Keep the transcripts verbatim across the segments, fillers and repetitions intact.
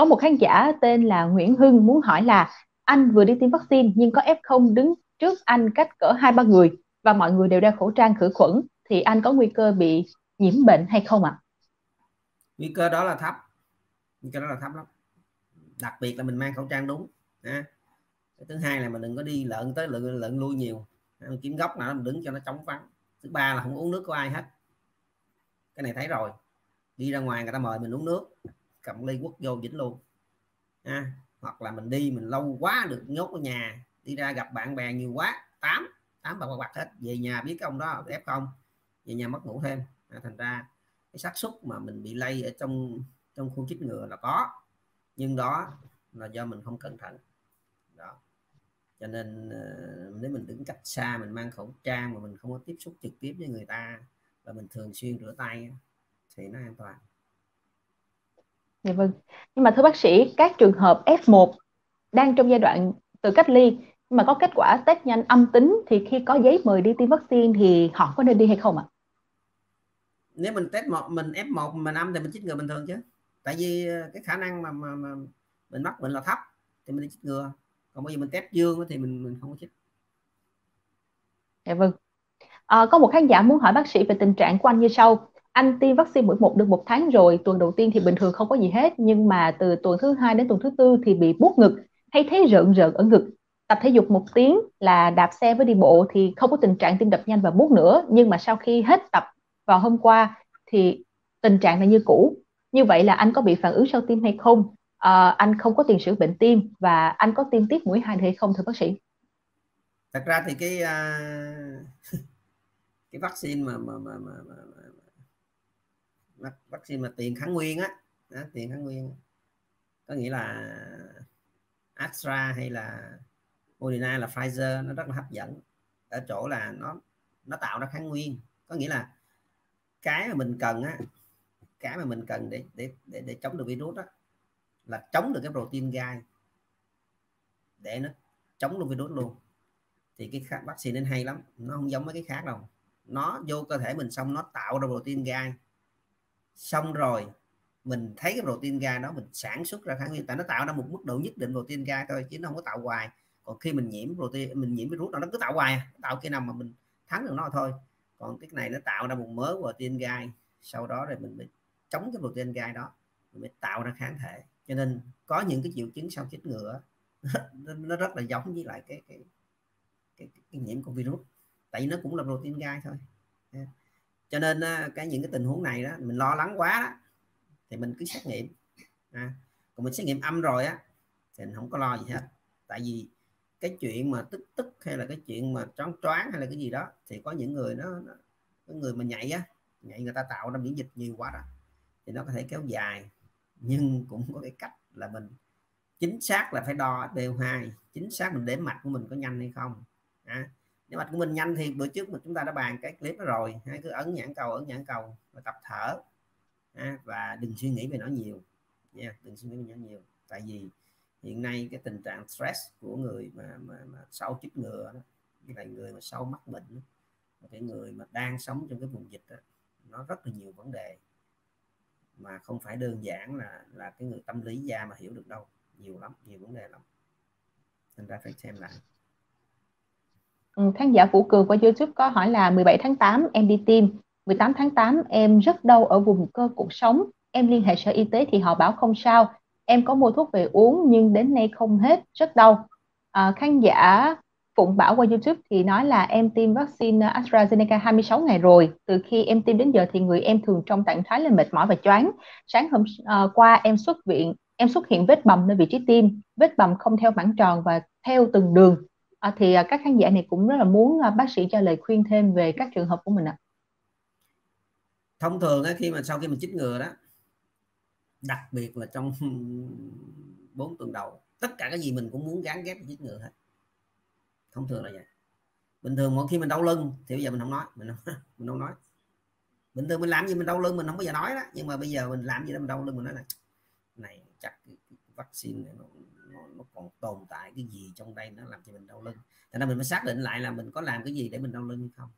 Có một khán giả tên là Nguyễn Hưng muốn hỏi là anh vừa đi tiêm vaccine nhưng có ép không đứng trước anh cách cỡ hai ba người và mọi người đều đeo khẩu trang khử khuẩn thì anh có nguy cơ bị nhiễm bệnh hay không ạ? À? Nguy cơ đó là thấp. Nguy cơ đó là thấp lắm. Đặc biệt là mình mang khẩu trang đúng. À. Thứ hai là mình đừng có đi lợn tới lợn, lợn lui nhiều. Mình kiếm góc nào mình đứng cho nó trống vắng. Thứ ba là không uống nước của ai hết. Cái này thấy rồi. Đi ra ngoài người ta mời mình uống nước, cầm ly quất vô dính luôn. À. Hoặc là mình đi mình lâu quá được nhốt ở nhà, đi ra gặp bạn bè nhiều quá, tám tám bạc bạc hết, về nhà biết cái ông đó ép không, về nhà mất ngủ thêm. À, thành ra cái xác suất mà mình bị lây ở trong trong khu chích ngừa là có, nhưng đó là do mình không cẩn thận đó. Cho nên nếu mình đứng cách xa, mình mang khẩu trang mà mình không có tiếp xúc trực tiếp với người ta và mình thường xuyên rửa tay thì nó an toàn. Dạ vâng. Nhưng mà thưa bác sĩ, các trường hợp ép một đang trong giai đoạn tự cách ly mà có kết quả test nhanh âm tính thì khi có giấy mời đi tiêm vaccine thì họ có nên đi hay không ạ? À? Nếu mình test một mình ép một mình âm thì mình chích ngừa bình thường chứ. Tại vì cái khả năng mà, mà, mà mình mắc bệnh là thấp thì mình đi chích ngừa. Còn bây giờ mình test dương thì mình mình không có chích. Dạ vâng. À, có một khán giả muốn hỏi bác sĩ về tình trạng của anh như sau. Anh tiêm vaccine mũi một được một tháng rồi, tuần đầu tiên thì bình thường không có gì hết, nhưng mà từ tuần thứ hai đến tuần thứ tư thì bị buốt ngực, hay thấy rợn rợn ở ngực. Tập thể dục một tiếng là đạp xe với đi bộ thì không có tình trạng tim đập nhanh và buốt nữa, nhưng mà sau khi hết tập vào hôm qua thì tình trạng là như cũ. Như vậy là anh có bị phản ứng sau tiêm hay không? À, anh không có tiền sử bệnh tim và anh có tiêm tiếp mũi hai hay không thưa bác sĩ? Thật ra thì cái uh, cái vaccine mà, mà, mà, mà, mà, mà. vaccine mà tiền kháng nguyên á, đó, tiền kháng nguyên có nghĩa là Astra hay là Moderna là Pfizer, nó rất là hấp dẫn ở chỗ là nó nó tạo ra kháng nguyên, có nghĩa là cái mà mình cần á, cái mà mình cần để để để, để chống được virus đó là chống được cái protein gai để nó chống được virus luôn. Thì cái vaccine này hay lắm, nó không giống mấy cái khác đâu, nó vô cơ thể mình xong nó tạo ra protein gai. Xong rồi mình thấy cái protein gai đó mình sản xuất ra kháng nguyên, tại nó tạo ra một mức độ nhất định protein gai thôi chứ nó không có tạo hoài. Còn khi mình nhiễm protein, mình nhiễm virus nó cứ tạo hoài, tạo cái nào mà mình thắng được nó thôi. Còn cái này nó tạo ra một mớ protein gai, sau đó rồi mình mới chống cái protein gai đó, mình mới tạo ra kháng thể. Cho nên có những cái triệu chứng sau chích ngừa nó rất là giống với lại cái cái, cái, cái, cái nhiễm của virus, tại vì nó cũng là protein gai thôi. Cho nên cái những cái tình huống này đó mình lo lắng quá đó, thì mình cứ xét nghiệm à. Còn mình xét nghiệm âm rồi á thì mình không có lo gì hết, tại vì cái chuyện mà tức tức hay là cái chuyện mà choáng choáng hay là cái gì đó thì có những người nó, nó cái người mà nhạy á, nhạy người ta tạo ra miễn dịch nhiều quá đó thì nó có thể kéo dài. Nhưng cũng có cái cách là mình chính xác là phải đo pê o hai, chính xác mình đếm mạch của mình có nhanh hay không à. Nếu mạch của mình nhanh thì bữa trước mà chúng ta đã bàn cái clip đó rồi, hãy cứ ấn nhãn cầu, ấn nhãn cầu và tập thở à, và đừng suy nghĩ về nó nhiều nha, yeah, đừng suy nghĩ về nó nhiều. Tại vì hiện nay cái tình trạng stress của người mà, mà, mà sau chích ngừa đó, như là người mà sau mắc bệnh đó, cái người mà đang sống trong cái vùng dịch đó, nó rất là nhiều vấn đề mà không phải đơn giản là là cái người tâm lý gia mà hiểu được đâu, nhiều lắm, nhiều vấn đề lắm, thành ra phải xem lại. Khán giả Vũ Cường qua YouTube có hỏi là mười bảy tháng tám em đi tiêm, mười tám tháng tám em rất đau ở vùng cơ cuộc sống, em liên hệ sở y tế thì họ bảo không sao, em có mua thuốc về uống nhưng đến nay không hết, rất đau. À, khán giả Phụng Bảo qua YouTube thì nói là em tiêm vaccine AstraZeneca hai mươi sáu ngày rồi, từ khi em tiêm đến giờ thì người em thường trong trạng thái là mệt mỏi và choáng. Sáng hôm uh, qua em xuất viện, em xuất hiện vết bầm nơi vị trí tiêm, vết bầm không theo mảng tròn và theo từng đường. À, thì các khán giả này cũng rất là muốn bác sĩ cho lời khuyên thêm về các trường hợp của mình ạ. À. Thông thường ấy, khi mà sau khi mình chích ngừa đó, đặc biệt là trong bốn tuần đầu, tất cả cái gì mình cũng muốn gán ghép chích ngừa hết. Thông thường là vậy. Bình thường mỗi khi mình đau lưng thì bây giờ mình không nói, mình không, mình không nói. Bình thường mình làm gì mình đau lưng mình không bao giờ nói đó, nhưng mà bây giờ mình làm gì đó mình đau lưng mình nói này, này chắc vaccine này nó nó còn tồn tại cái gì trong đây nó làm cho mình đau lưng, thế nên mình phải xác định lại là mình có làm cái gì để mình đau lưng hay không.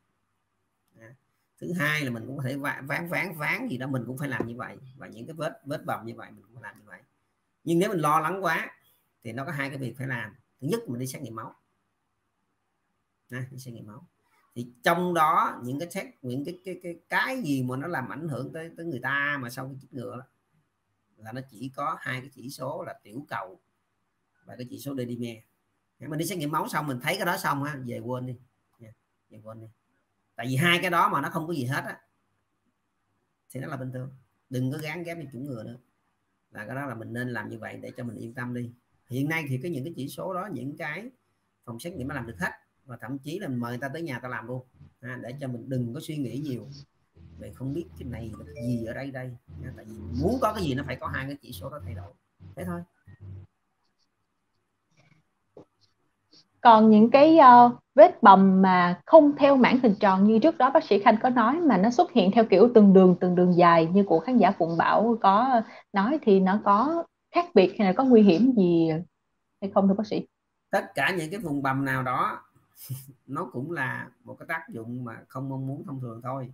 Đã. Thứ hai là mình cũng có thể ván ván ván gì đó, mình cũng phải làm như vậy, và những cái vết vết bầm như vậy mình cũng làm như vậy. Nhưng nếu mình lo lắng quá thì nó có hai cái việc phải làm. Thứ nhất, mình đi xét nghiệm máu. À, đi xét nghiệm máu. Thì trong đó những cái xét những cái cái cái cái gì mà nó làm ảnh hưởng tới tới người ta mà sau khi chích ngừa đó, là nó chỉ có hai cái chỉ số là tiểu cầu và cái chỉ số D D M E. Mình đi xét nghiệm máu xong mình thấy cái đó xong ha, về quên đi, về quên đi. Tại vì hai cái đó mà nó không có gì hết á, thì nó là bình thường. Đừng có gán ghép cho chủng ngừa nữa. Là cái đó là mình nên làm như vậy để cho mình yên tâm đi. Hiện nay thì có những cái chỉ số đó, những cái phòng xét nghiệm nó làm được hết, và thậm chí là mời người ta tới nhà ta làm luôn, à, để cho mình đừng có suy nghĩ nhiều về không biết cái này cái gì ở đây đây. À, tại vì muốn có cái gì nó phải có hai cái chỉ số đó thay đổi, thế thôi. Còn những cái uh, vết bầm mà không theo mảng hình tròn như trước đó bác sĩ Khanh có nói, mà nó xuất hiện theo kiểu từng đường từng đường dài như của khán giả Phụng Bảo có nói, thì nó có khác biệt hay là có nguy hiểm gì hay không thưa bác sĩ? Tất cả những cái vùng bầm nào đó nó cũng là một cái tác dụng mà không mong muốn thông thường thôi.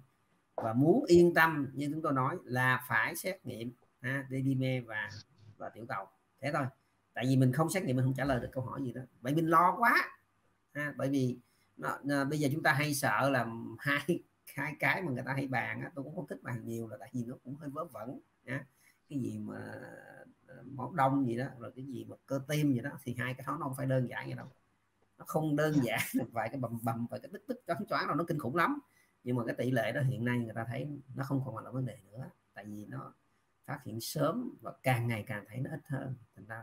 Và muốn yên tâm như chúng tôi nói là phải xét nghiệm ha, D D M E và, và tiểu cầu, thế thôi. Tại vì mình không xét nghiệm mình không trả lời được câu hỏi gì đó. Vậy mình lo quá ha, bởi vì nó, nó, bây giờ chúng ta hay sợ là hai, hai cái mà người ta hay bàn á, tôi cũng không thích bàn nhiều, là tại vì nó cũng hơi vớ vẩn ha. Cái gì mà máu đông gì đó, rồi cái gì mà cơ tim gì đó, thì hai cái đó nó không phải đơn giản gì đâu. Nó không đơn giản vài cái bầm bầm và cái tích tích choáng choáng đâu, nó kinh khủng lắm. Nhưng mà cái tỷ lệ đó hiện nay người ta thấy nó không còn là vấn đề nữa, tại vì nó phát hiện sớm và càng ngày càng thấy nó ít hơn, thành ra